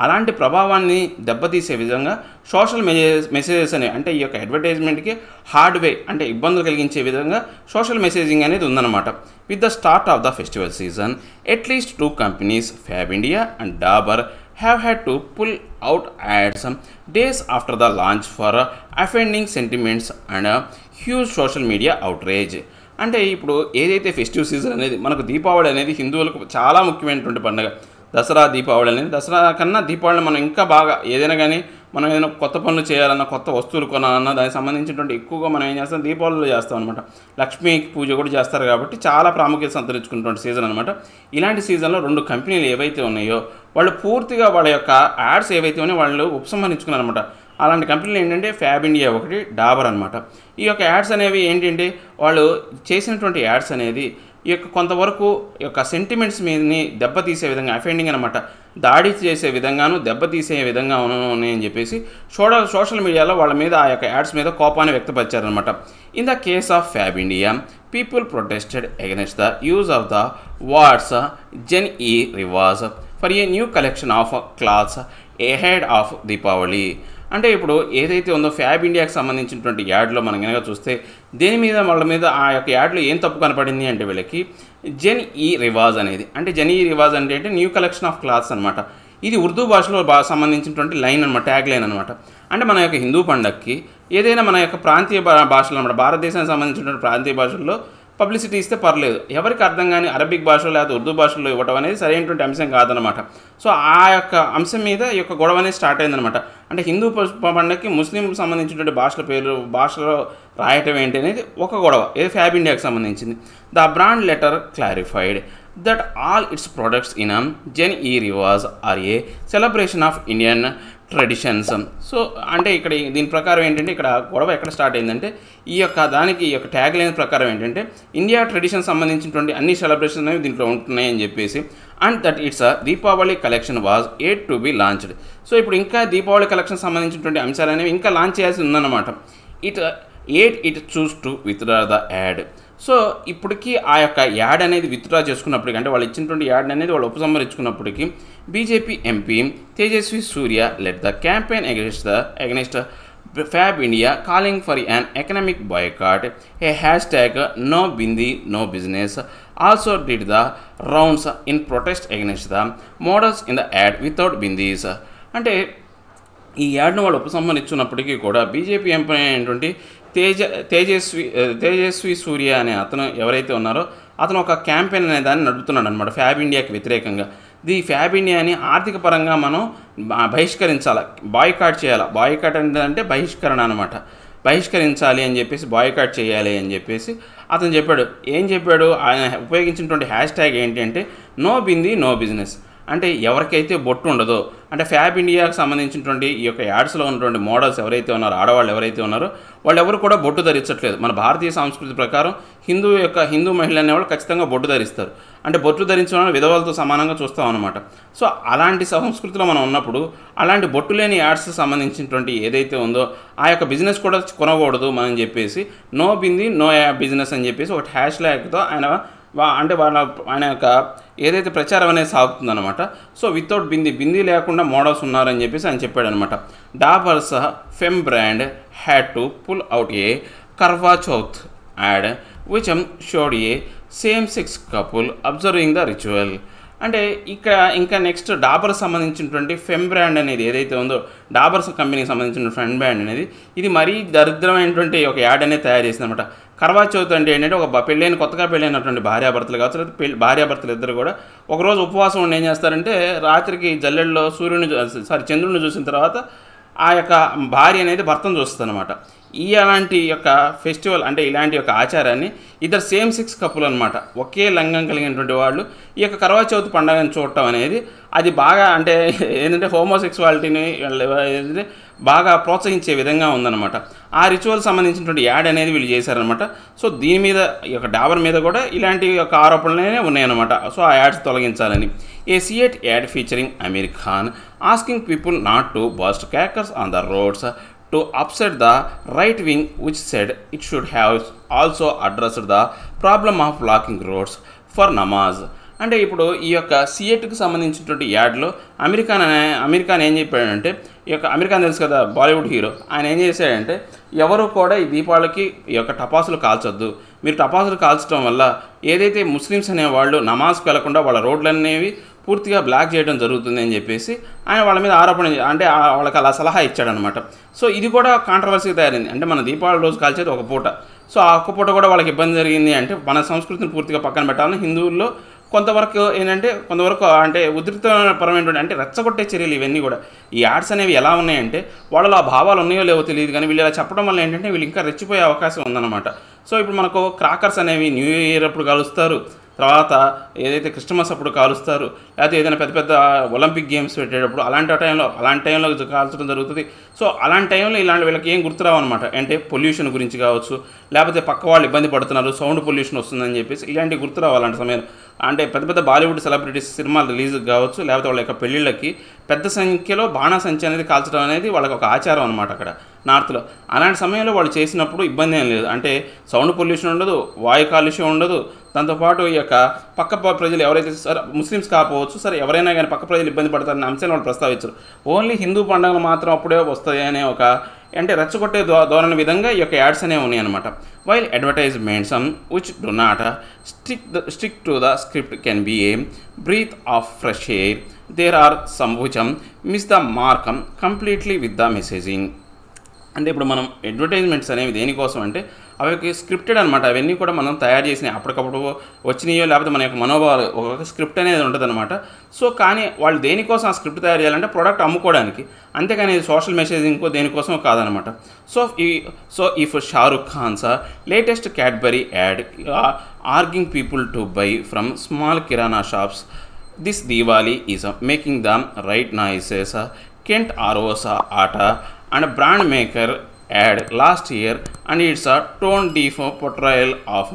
అలాంటి ప్రభావాన్ని దెబ్బతీసే విధంగా సోషల్ మెసేజెస్ మెసేజెస్ అనేవి అంటే ఈ యొక్క అడ్వర్టైజ్మెంట్కి హార్డ్వే అంటే ఇబ్బందులు కలిగించే విధంగా సోషల్ మెసేజింగ్ అనేది ఉందన్నమాట. With the start of the festival season at least two companies fab India and Dabur have had to pull out ads some days after the launch for uh, offending sentiments and a huge social media outrage. అంటే ఇప్పుడు ఏదైతే ఫెస్టివ్ సీజన్ అనేది మనకు దీపావళి అనేది హిందువులకు చాలా ముఖ్యమైనటువంటి పండుగ. దసరా, దీపావళి అనేది దసరా కన్నా దీపావళి మనం ఇంకా బాగా ఏదైనా కానీ మనం ఏదైనా కొత్త పనులు చేయాలన్నా కొత్త వస్తువులు కొనాలన్నా దానికి సంబంధించినటువంటి ఎక్కువగా మనం ఏం చేస్తాం దీపావళిలో చేస్తాం అనమాట. లక్ష్మీ పూజ కూడా చేస్తారు కాబట్టి చాలా ప్రాముఖ్యత సంతరించుకున్నటువంటి సీజన్ అనమాట. ఇలాంటి సీజన్లో రెండు కంపెనీలు ఏవైతే ఉన్నాయో వాళ్ళు పూర్తిగా వాళ్ళ యొక్క యాడ్స్ ఏవైతే ఉన్నాయో వాళ్ళు ఉపసంహరించుకున్నారు అనమాట. అలాంటి కంపెనీలు ఏంటంటే ఫ్యాబ్ ఇండియా ఒకటి, డాబర్ అనమాట. ఈ యొక్క యాడ్స్ అనేవి ఏంటంటే వాళ్ళు చేసినటువంటి యాడ్స్ అనేది ఈ యొక్క కొంతవరకు ఈ యొక్క సెంటిమెంట్స్ మీదని దెబ్బతీసే విధంగా అఫెండింగ్ అనమాట, దాడి చేసే విధంగాను దెబ్బతీసే విధంగా ఉన్నాయని చెప్పేసి సోడా సోషల్ మీడియాలో వాళ్ళ మీద ఆ యొక్క యాడ్స్ మీద కోపాన్ని వ్యక్తపరిచారనమాట. In the case of fab India people protested against the use of the words Jashn e Riwaaz for a new collection of clothes ahead of Deepavali. అంటే ఇప్పుడు ఏదైతే ఉందో ఫ్యాబ్ ఇండియాకి సంబంధించినటువంటి యాడ్లో మనం కనుక చూస్తే దేని మీద వాళ్ళ మీద ఆ యొక్క యాడ్లో ఏం తప్పు కనపడింది అంటే వీళ్ళకి జెన్ ఈ రివాజ్ అనేది అంటే జెన్ ఈ రివాజ్ అంటే అంటే న్యూ కలెక్షన్ ఆఫ్ క్లాత్స్ అనమాట. ఇది ఉర్దూ భాషలో బాగా సంబంధించినటువంటి లైన్ అనమాట, ట్యాగ్ లైన్ అనమాట. అంటే మన యొక్క హిందూ పండగకి ఏదైనా మన యొక్క ప్రాంతీయ భాషలు అనమాట, భారతదేశానికి సంబంధించినటువంటి ప్రాంతీయ భాషల్లో పబ్లిసిటీ ఇస్తే పర్లేదు, ఎవరికి అర్థం కానీ అరబిక్ భాషలో లేదా ఉర్దూ భాషలో ఇవ్వడం అనేది సరైనటువంటి అంశం కాదనమాట. సో ఆ యొక్క అంశం మీద ఈ యొక్క గొడవ అనేది స్టార్ట్ అయిందనమాట. అంటే హిందూ పండుగకి ముస్లిం సంబంధించినటువంటి భాషల పేర్లు భాషలో రాయటం ఏంటి అనేది ఒక గొడవ, ఇది ఫ్యాబ్ ఇండియాకి సంబంధించింది. The brand letter clarified that all its products in Jan E rivas are a celebration of Indian traditions. So, అంటే ఇక్కడ దీని ప్రకారం ఏంటంటే ఇక్కడ గొడవ ఎక్కడ స్టార్ట్ అయిందంటే ఈ యొక్క దానికి ఈ యొక్క ట్యాగ్ లైన్ ప్రకారం ఏంటంటే ఇండియా ట్రెడిషన్ సంబంధించినటువంటి అన్ని సెలబ్రేషన్స్ అనేవి దీంట్లో ఉంటున్నాయి అని చెప్పేసి and that it's a Diwali collection was eight to be launched. So ఇప్పుడు ఇంకా దీపావళి కలెక్షన్ సంబంధించినటువంటి అంశాలు అనేవి ఇంకా లాంచ్ చేయాల్సి ఉందన్నమాట. It eight it chose to withdraw the ad. So ఇప్పటికీ ఆ యొక్క యాడ్ అనేది విత్డ్రా చేసుకున్నప్పటికీ అంటే వాళ్ళు ఇచ్చినటువంటి యాడ్ అనేది వాళ్ళు ఉపసంహరించుకున్నప్పటికీ BJP MP Tejasvi Surya let the campaign against the against fab India calling for an economic boycott a hashtag no bindi no business also did the rounds in protest against the models in the ad without bindis. అంటే ఈ యాడ్ను వాళ్ళు ఉపసంహరించుకున్నప్పటికీ కూడా బీజేపీ ఎంపీ అయినటువంటి తేజ తేజస్వి తేజస్వి సూర్య అనే అతను ఎవరైతే ఉన్నారో అతను ఒక క్యాంపెయిన్ అనే దాన్ని నడుపుతున్నాడు అనమాట ఫ్యాబ్ ఇండియాకి వ్యతిరేకంగా. ది ఫ్యాబ్ ఇండియాని ఆర్థిక పరంగా మనం బహిష్కరించాలి, బాయ్కాట్ చేయాలి. బాయ్కాట్ అంటే బహిష్కరణ అనమాట, బహిష్కరించాలి అని చెప్పేసి బాయ్కాట్ చేయాలి అని చెప్పేసి అతను చెప్పాడు. ఏం చెప్పాడు ఆయన ఉపయోగించినటువంటి హ్యాష్ ట్యాగ్ ఏంటి అంటే నో బింది నో బిజినెస్. అంటే ఎవరికైతే బొట్టు ఉండదో అంటే ఫ్యాబ్ ఇండియాకి సంబంధించినటువంటి ఈ యొక్క యాడ్స్లో ఉన్నటువంటి మోడల్స్ ఎవరైతే ఉన్నారో ఆడవాళ్ళు ఎవరైతే ఉన్నారో వాళ్ళు ఎవరు కూడా బొట్టు ధరించట్లేదు. మన భారతీయ సంస్కృతి ప్రకారం హిందూ యొక్క హిందూ మహిళ అనేవాళ్ళు ఖచ్చితంగా బొట్టు ధరిస్తారు, అంటే బొట్టు ధరించడం విధవలతో సమానంగా చూస్తాం అనమాట. సో అలాంటి సంస్కృతిలో మనం ఉన్నప్పుడు అలాంటి బొట్టు లేని యాడ్స్ సంబంధించినటువంటి ఏదైతే ఉందో ఆ యొక్క బిజినెస్ కూడా కొనకూడదు మనం చెప్పేసి నో బింది నో బిజినెస్ అని చెప్పేసి ఒక హ్యాష్ ట్యాగ్తో ఆయన అంటే వాళ్ళ ఆయన యొక్క ఏదైతే ప్రచారం అనేది సాగుతుందన్నమాట. సో వితౌట్ బింది బింది లేకుండా మోడల్స్ ఉన్నారని చెప్పేసి ఆయన చెప్పాడు అనమాట. Dabur's Fem brand had to pull out a Karva Chauth ad which showed a same sex couple observing the ritual. అంటే ఇక ఇంకా నెక్స్ట్ డాబర్ సంబంధించినటువంటి ఫెమ్ బ్రాండ్ అనేది ఏదైతే ఉందో డాబర్స్ కంపెనీకి సంబంధించిన ఫెమ్ బ్రాండ్ అనేది ఇది మరీ దరిద్రమైనటువంటి ఒక యాడ్ అనేది తయారు చేసిందనమాట. కర్వా చౌత్ అంటే ఏంటంటే ఒక పెళ్ళైన కొత్తగా పెళ్ళైనటువంటి భార్యాభర్తలు కావచ్చు లేదా పెళ్ళి భార్యాభర్తలు ఇద్దరు కూడా ఒకరోజు ఉపవాసం ఉండి ఏం చేస్తారంటే రాత్రికి జల్లెల్లో సూర్యుని సారీ చంద్రుడిని చూసిన తర్వాత ఆ యొక్క భార్య అనేది భర్తను చూస్తుందన్నమాట. ఈ అలాంటి యొక్క ఫెస్టివల్ అంటే ఇలాంటి యొక్క ఆచారాన్ని ఇద్దరు సేమ్ సెక్స్ కపుల్ అనమాట ఒకే లింగం కలిగినటువంటి వాళ్ళు ఈ యొక్క కర్వా చౌత్ పండుగను చూడటం అనేది అది బాగా అంటే ఏంటంటే హోమోసెక్సువాలిటీని ఏంటంటే బాగా ప్రోత్సహించే విధంగా ఉందన్నమాట. ఆ రిచువల్ సంబంధించినటువంటి యాడ్ అనేది వీళ్ళు చేశారనమాట. సో దీని మీద ఈ యొక్క డాబర్ మీద కూడా ఇలాంటి యొక్క ఆరోపణలనే ఉన్నాయన్నమాట. సో ఆ యాడ్స్ తొలగించాలని a CEAT ad featuring Aamir Khan asking people not to bust crackers on the roads to upset the right wing which said it should have also addressed the problem of blocking roads for namaz. అంటే ఇప్పుడు ఈ యొక్క సియట్కి సంబంధించినటువంటి యాడ్లో అమెరికాన్ అనే అమెరికాన్ ఏం చెప్పాడంటే ఈ యొక్క అమెరికాన్ తెలుసు కదా బాలీవుడ్ హీరో, ఆయన ఏం చేశాడంటే ఎవరు కూడా ఈ దీపావళికి ఈ యొక్క టపాసులు కాల్చొద్దు, మీరు టపాసులు కాల్చడం వల్ల ఏదైతే ముస్లిమ్స్ అనేవాళ్ళు నమాజ్కి వెళ్లకుండా వాళ్ళ రోడ్లు అనేవి పూర్తిగా బ్లాక్ చేయడం జరుగుతుంది అని చెప్పేసి ఆయన వాళ్ళ మీద ఆరోపణ అంటే వాళ్ళకి అలా సలహా ఇచ్చాడనమాట. సో ఇది కూడా కాంట్రవర్సీగా తయారైంది. అంటే మన దీపావళి రోజు కాల్చేది ఒక పూట, సో ఆ ఒక్క పూట కూడా వాళ్ళకి ఇబ్బంది జరిగింది అంటే మన సంస్కృతిని పూర్తిగా పక్కన పెట్టాలని హిందువుల్లో కొంతవరకు ఏంటంటే కొంతవరకు అంటే ఉధృతపరమైనటువంటి అంటే రెచ్చగొట్టే చర్యలు ఇవన్నీ కూడా ఈ యాడ్స్ అనేవి ఎలా ఉన్నాయంటే వాళ్ళలో ఆ భావాలు ఉన్నాయో లేవో తెలియదు కానీ వీళ్ళు ఇలా చెప్పడం వల్ల ఏంటంటే వీళ్ళు ఇంకా రెచ్చిపోయే అవకాశం ఉందన్నమాట. సో ఇప్పుడు మనకు క్రాకర్స్ అనేవి న్యూ ఇయర్ అప్పుడు కలుస్తారు, తర్వాత ఏదైతే క్రిస్మస్ అప్పుడు కాలుస్తారు, లేకపోతే ఏదైనా పెద్ద పెద్ద ఒలింపిక్ గేమ్స్ పెట్టేటప్పుడు అలాంటి టైంలో అలాంటి టైంలో కాల్చడం జరుగుతుంది. సో అలాంటి టైంలో ఇలాంటి వీళ్ళకి ఏం గుర్తురావు అనమాట. అంటే పొల్యూషన్ గురించి కావచ్చు, లేకపోతే పక్క వాళ్ళు ఇబ్బంది పడుతున్నారు సౌండ్ పొల్యూషన్ వస్తుందని చెప్పేసి ఇలాంటివి గుర్తురావు అలాంటి సమయంలో. అంటే పెద్ద పెద్ద బాలీవుడ్ సెలబ్రిటీస్ సినిమాలు రిలీజ్కి కావచ్చు, లేకపోతే వాళ్ళ యొక్క పెళ్ళిళ్ళకి పెద్ద సంఖ్యలో బాణాసంచి అనేది కాల్చడం అనేది వాళ్ళకి ఒక ఆచారం అనమాట అక్కడ నార్త్లో. అలాంటి సమయంలో వాళ్ళు చేసినప్పుడు ఇబ్బంది ఏం లేదు, అంటే సౌండ్ పొల్యూషన్ ఉండదు, వాయు కాలుష్యం ఉండదు, దాంతోపాటు ఈ యొక్క పక్క ప్రజలు ఎవరైతే సరే ముస్లిమ్స్ కాకపోవచ్చు సరే ఎవరైనా కానీ పక్క ప్రజలు ఇబ్బంది పడతారనే అంశాన్ని వాళ్ళు ప్రస్తావించరు. ఓన్లీ హిందూ పండుగలు మాత్రం అప్పుడే వస్తాయి అనే ఒక అంటే రెచ్చగొట్టే దో ధోరణి విధంగా ఈ యొక్క యాడ్స్ అనేవి ఉన్నాయి అనమాట. While advertisements which do not stick the stick to the script can be a breath of fresh air there are సంభూచం miss the mark completely with the messaging. అంటే ఇప్పుడు మనం అడ్వర్టైజ్మెంట్స్ అనేవి దేనికోసం అంటే అవి స్క్రిప్టెడ్ అన్నమాట. అవన్నీ కూడా మనం తయారు చేసినవి, అప్పటికప్పుడు వచ్చినయో లేకపోతే మన యొక్క మనోభావాలు ఒక స్క్రిప్ట్ అనేది ఉంటుందన్నమాట. సో కానీ వాళ్ళు దేనికోసం ఆ స్క్రిప్ట్ తయారు చేయాలంటే ప్రోడక్ట్ అమ్ముకోవడానికి, అంతేకాని సోషల్ మెసేజింగ్ దేనికోసం కాదనమాట. సో ఈ so if Shahrukh Khan sir latest Cadbury ad urging people to buy from small kirana shops, this Diwali is making dum right noises, Kent RO's atta and brand maker ad last year and its a tone deaf portrayal of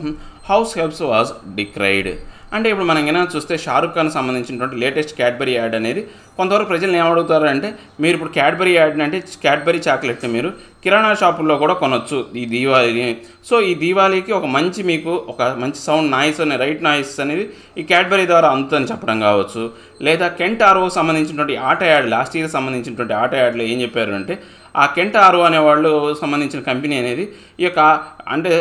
house helps was decried. అంటే ఇప్పుడు మనం ఏమైనా చూస్తే షారుఖ్ ఖాన్ సంబంధించినటువంటి లేటెస్ట్ క్యాడ్బరీ యాడ్ అనేది కొంతవరకు ప్రజలు ఏమడుగుతారు అంటే, మీరు ఇప్పుడు క్యాడ్బరీ యాడ్ అంటే క్యాడ్బరీ చాక్లెట్ని మీరు కిరాణా షాపుల్లో కూడా కొనవచ్చు ఈ దీవాళీ. సో ఈ దీవాళీకి ఒక మంచి మీకు ఒక మంచి సౌండ్ నాయిస్ అనే రైట్ నాయిస్ అనేది ఈ క్యాడ్బరీ ద్వారా అందుతుందని చెప్పడం కావచ్చు. లేదా కెంట్ ఆర్ఓ సంబంధించినటువంటి ఆట యాడ్ లాస్ట్ ఇయర్ సంబంధించినటువంటి ఆట యాడ్లో ఏం చెప్పారు అంటే, ఆ కెంట్ ఆర్ఓ అనే వాళ్ళు సంబంధించిన కంపెనీ అనేది ఈ యొక్క అంటే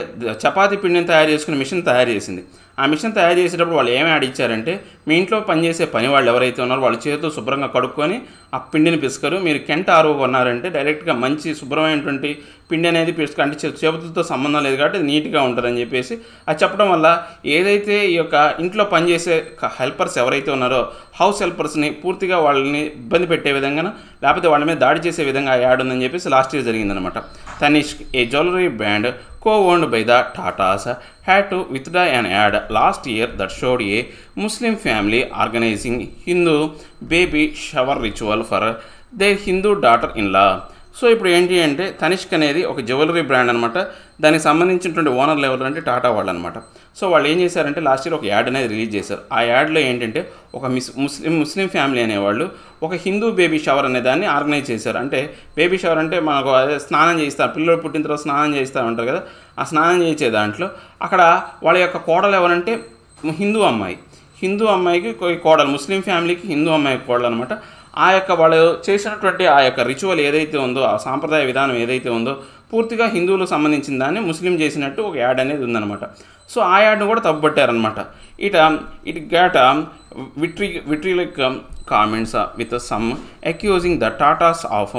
చపాతీ పిండిని తయారు చేసుకునే మిషన్ తయారు చేసింది. ఆ మిషన్ తయారు చేసేటప్పుడు వాళ్ళు ఏమి యాడ్ ఇచ్చారంటే, మీ ఇంట్లో పనిచేసే పని వాళ్ళు ఎవరైతే ఉన్నారో వాళ్ళ చేతితో శుభ్రంగా కడుక్కొని ఆ పిండిని పిసుకరు, మీరు కెంట్ ఆర్ఓ కొన్నారంటే డైరెక్ట్గా మంచి శుభ్రమైనటువంటి పిండి అనేది పిసుకు, అంటే చేతులతో సంబంధం లేదు కాబట్టి నీట్గా ఉంటుందని చెప్పేసి అది చెప్పడం వల్ల ఏదైతే ఈ యొక్క ఇంట్లో పనిచేసే హెల్పర్స్ ఎవరైతే ఉన్నారో హౌస్ హెల్పర్స్ని పూర్తిగా వాళ్ళని ఇబ్బంది పెట్టే విధంగా లేకపోతే వాళ్ళ మీద దాడి చేసే విధంగా యాడ్ ఉందని చెప్పేసి లాస్ట్ ఇయర్ జరిగిందనమాట. Tanishq, a jewellery brand co-owned by the Tatas, had to withdraw an ad last year that showed a Muslim family organizing Hindu baby shower ritual for their Hindu daughter-in-law. So ఇప్పుడు ఏంటి అంటే తనిష్క్ అనేది ఒక జ్యువెలరీ బ్రాండ్ అనమాట. దానికి సంబంధించినటువంటి ఓనర్లు ఎవరు అంటే టాటా వాళ్ళు అనమాట. సో వాళ్ళు ఏం చేశారంటే లాస్ట్ ఇయర్ ఒక యాడ్ అనేది రిలీజ్ చేశారు. ఆ యాడ్లో ఏంటంటే ఒక మిస్ ముస్లిం ముస్లిం ఫ్యామిలీ అనేవాళ్ళు ఒక హిందూ బేబీ షవర్ అనే దాన్ని ఆర్గనైజ్ చేశారు. అంటే బేబీ షవర్ అంటే మనకు అదే స్నానం చేయిస్తారు, పిల్లలు పుట్టిన తర్వాత స్నానం చేయిస్తూ ఉంటారు కదా, ఆ స్నానం చేసే దాంట్లో అక్కడ వాళ్ళ యొక్క కోడలు ఎవరంటే హిందూ అమ్మాయి, హిందూ అమ్మాయికి కోడలు, ముస్లిం ఫ్యామిలీకి హిందూ అమ్మాయికి కోడలు అనమాట. ఆ యొక్క వాళ్ళు చేసినటువంటి ఆ యొక్క రిచువల్ ఏదైతే ఉందో, ఆ సాంప్రదాయ విధానం ఏదైతే ఉందో పూర్తిగా హిందువులకు సంబంధించిన దాన్ని ముస్లిం చేసినట్టు ఒక యాడ్ అనేది ఉందన్నమాట. సో ఆ యాడ్ను కూడా తప్పుబట్టారనమాట. ఇట ఇట్ గ్యాట్ విట్రి vitriolic comments with some accusing the Tatas of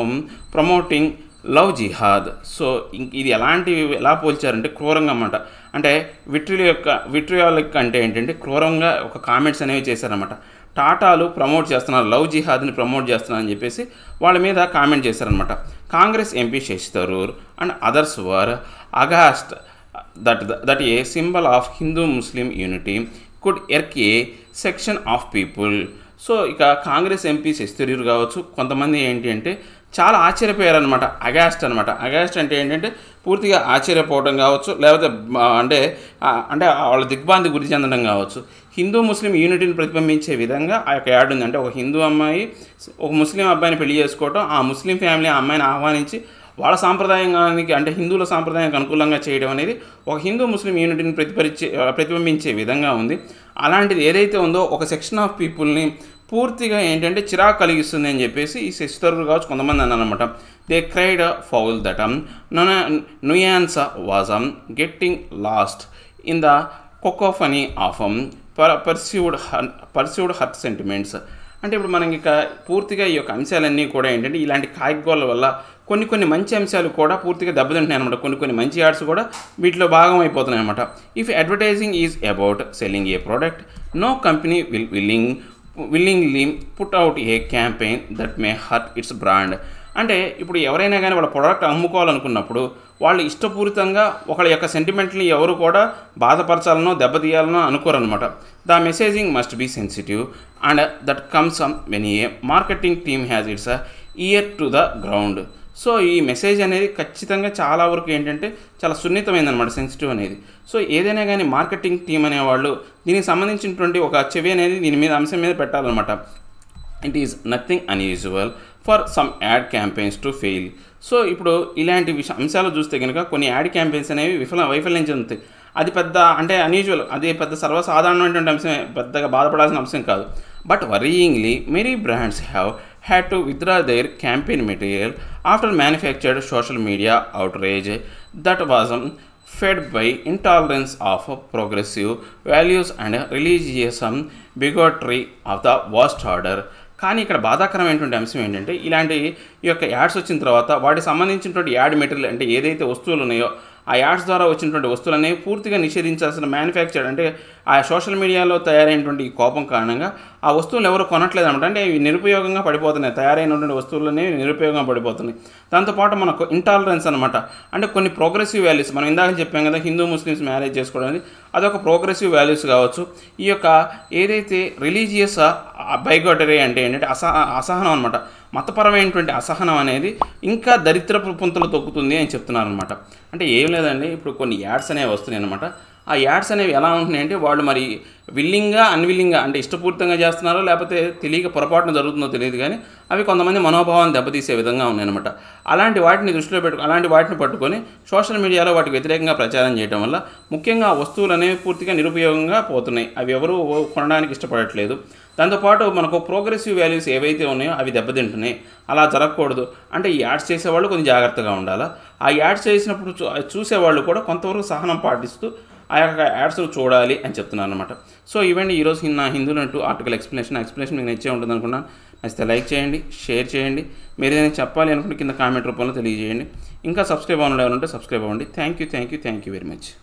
promoting love jihad. So ఇది ఎలాంటివి ఎలా పోల్చారంటే క్రూరంగా అన్నమాట. అంటే విట్రిలి యొక్క విట్రియాలిక్ అంటే ఏంటంటే క్రూరంగా ఒక కామెంట్స్ అనేవి చేశారన్నమాట. టాటాలు ప్రమోట్ చేస్తున్నారు, లవ్ జిహాద్ని ప్రమోట్ చేస్తున్నారని చెప్పేసి వాళ్ళ మీద కామెంట్ చేశారనమాట. Congress MP Shashi Tharoor and others were aghast that that a symbol of Hindu Muslim unity could irk a section of people. So ఇక కాంగ్రెస్ ఎంపీ శశి థరూర్ కావచ్చు, కొంతమంది ఏంటి అంటే చాలా ఆశ్చర్యపోయారనమాట. అగాస్ట్ అనమాట. అగాస్ట్ అంటే ఏంటంటే పూర్తిగా ఆశ్చర్యపోవడం కావచ్చు, లేకపోతే అంటే అంటే వాళ్ళ దిగ్భ్రాంతి గురి చెందడం కావచ్చు. హిందూ ముస్లిం యూనిటీని ప్రతిబింబించే విధంగా ఆ యొక్క యాడ్ ఉంది. అంటే ఒక హిందూ అమ్మాయి ఒక ముస్లిం అబ్బాయిని పెళ్లి చేసుకోవటం, ఆ ముస్లిం ఫ్యామిలీ ఆ అమ్మాయిని ఆహ్వానించి వాళ్ళ సాంప్రదాయానికి అంటే హిందువుల సాంప్రదాయానికి అనుకూలంగా చేయడం అనేది ఒక హిందూ ముస్లిం యూనిటీని ప్రతిపరిచే ప్రతిబింబించే విధంగా ఉంది. అలాంటిది ఏదైతే ఉందో ఒక సెక్షన్ ఆఫ్ పీపుల్ని పూర్తిగా ఏంటంటే చిరాకు కలిగిస్తుంది అని చెప్పేసి ఈ శశి థరూర్ కావచ్చు కొంతమంది అన్నారనమాట. They cried foul that nuance was getting lost in the cacophony of perceived perceived hurt sentiments. అంటే ఇప్పుడు మనకి ఇక పూర్తిగా ఈ యొక్క అంశాలన్నీ కూడా ఏంటంటే ఇలాంటి కాయగూరల వల్ల కొన్ని కొన్ని మంచి అంశాలు కూడా పూర్తిగా దెబ్బతింటున్నాయి అనమాట. కొన్ని కొన్ని మంచి యాడ్స్ కూడా వీటిలో భాగం అయిపోతున్నాయి అనమాట. If advertising is about selling a product, no company will willing willingly put out a campaign that may hurt its brand. అంటే ఇప్పుడు ఎవరైనా కానీ వాళ్ళ ప్రోడక్ట్ అమ్ముకోవాలనుకున్నప్పుడు వాళ్ళు ఇష్టపూరితంగా ఒకళ్ళ యొక్క సెంటిమెంట్ని ఎవరు కూడా బాధపరచాలనో దెబ్బతీయాలనో అనుకోరనమాట. The messaging must be sensitive and that comes when a marketing team has its ear to the ground. So ఈ మెసేజ్ అనేది ఖచ్చితంగా చాలా వరకు ఏంటంటే చాలా సున్నితమైందనమాట, సెన్సిటివ్ అనేది. సో ఏదైనా కానీ మార్కెటింగ్ టీం అనేవాళ్ళు దీనికి సంబంధించినటువంటి ఒక చెవి అనేది దీని మీద అంశం మీద పెట్టాలన్నమాట. It is nothing unusual for some ad campaigns to fail. So ఇప్పుడు ఇలాంటి విష అంశాలు చూస్తే కనుక కొన్ని యాడ్ క్యాంపెయిన్స్ అనేవి విఫల వైఫల్యం చెందుతాయి. అది పెద్ద అంటే అన్యూజువల్, అది పెద్ద సర్వసాధారణమైనటువంటి అంశమే, పెద్దగా బాధపడాల్సిన అంశం కాదు. But worryingly many brands have had to withdraw their campaign material after manufactured social media outrage that was fed by intolerance of progressive values and religious bigotry of the worst order. కానీ ఇక్కడ బాధాకరమైనటువంటి అంశం ఏంటంటే ఇలాంటి ఈ యొక్క యాడ్స్ వచ్చిన తర్వాత వాటికి సంబంధించినటువంటి యాడ్ మెటీరియల్ అంటే ఏదైతే వస్తువులు ఉన్నాయో ఆ యాడ్స్ ద్వారా వచ్చినటువంటి వస్తువులనే పూర్తిగా నిషేధించాల్సిన మ్యానుఫ్యాక్చర్ అంటే ఆ సోషల్ మీడియాలో తయారైనటువంటి కోపం కారణంగా ఆ వస్తువులు ఎవరు కొనట్లేదు అన్నమాట. అంటే ఇవి నిరుపయోగంగా పడిపోతున్నాయి, తయారైనటువంటి వస్తువులనే నిరుపయోగంగా పడిపోతున్నాయి. దాంతోపాటు మనకు ఇంటాలరెన్స్ అనమాట, అంటే కొన్ని ప్రోగ్రెసివ్ వాల్యూస్ మనం ఇందాక చెప్పాం కదా హిందూ ముస్లిమ్స్ మ్యారేజ్ చేసుకోవడానికి, అదొక ప్రోగ్రెసివ్ వాల్యూస్ కావచ్చు. ఈ యొక్క ఏదైతే రిలీజియస్ బైగోటరీ అంటే ఏంటంటే అసహ అసహనం అనమాట, మతపరమైనటువంటి అసహనం అనేది ఇంకా దరిద్రపు పుంతలు తొక్కుతుంది అని చెప్తున్నారు అనమాట. అంటే ఏం లేదండి, ఇప్పుడు కొన్ని యాడ్స్ అనేవి వస్తున్నాయి అనమాట. ఆ యాడ్స్ అనేవి ఎలా ఉంటున్నాయంటే వాళ్ళు మరి విల్లింగ్గా అన్విల్లింగ్గా అంటే ఇష్టపూర్తంగా చేస్తున్నారో లేకపోతే తెలియక పొరపాటున జరుగుతుందో తెలియదు కానీ అవి కొంతమంది మనోభావాన్ని దెబ్బతీసే విధంగా ఉన్నాయన్నమాట. అలాంటి వాటిని దృష్టిలో పెట్టుకు అలాంటి వాటిని పట్టుకొని సోషల్ మీడియాలో వాటికి వ్యతిరేకంగా ప్రచారం చేయడం వల్ల ముఖ్యంగా వస్తువులు అనేవి పూర్తిగా నిరుపయోగంగా పోతున్నాయి, అవి ఎవరు కొనడానికి ఇష్టపడట్లేదు. దాంతోపాటు మనకు ప్రోగ్రెసివ్ వాల్యూస్ ఏవైతే ఉన్నాయో అవి దెబ్బతింటున్నాయి. అలా జరగకూడదు అంటే ఈ యాడ్స్ చేసేవాళ్ళు కొంచెం జాగ్రత్తగా ఉండాలి. ఆ యాడ్స్ చేసినప్పుడు చూ చూసేవాళ్ళు కూడా కొంతవరకు సహనం పాటిస్తూ ఆ యొక్క యాడ్స్ను చూడాలి అని చెప్తున్నాను అనమాట. సో ఇవండి ఈరోజు నా Hindu net article explanation explanation మీకు నచ్చే ఉంటుంది అనుకున్నాను. నచ్చితే లైక్ చేయండి, షేర్ చేయండి, మీరు ఏదైనా చెప్పాలి అనుకుంటే కింద కామెంట్ రూపంలో తెలియజేయండి. ఇంకా సబ్స్క్రైబ్ అవ్వడం ఉంటే సబ్స్క్రైబ్ అవ్వండి. Thank you thank you thank you very much.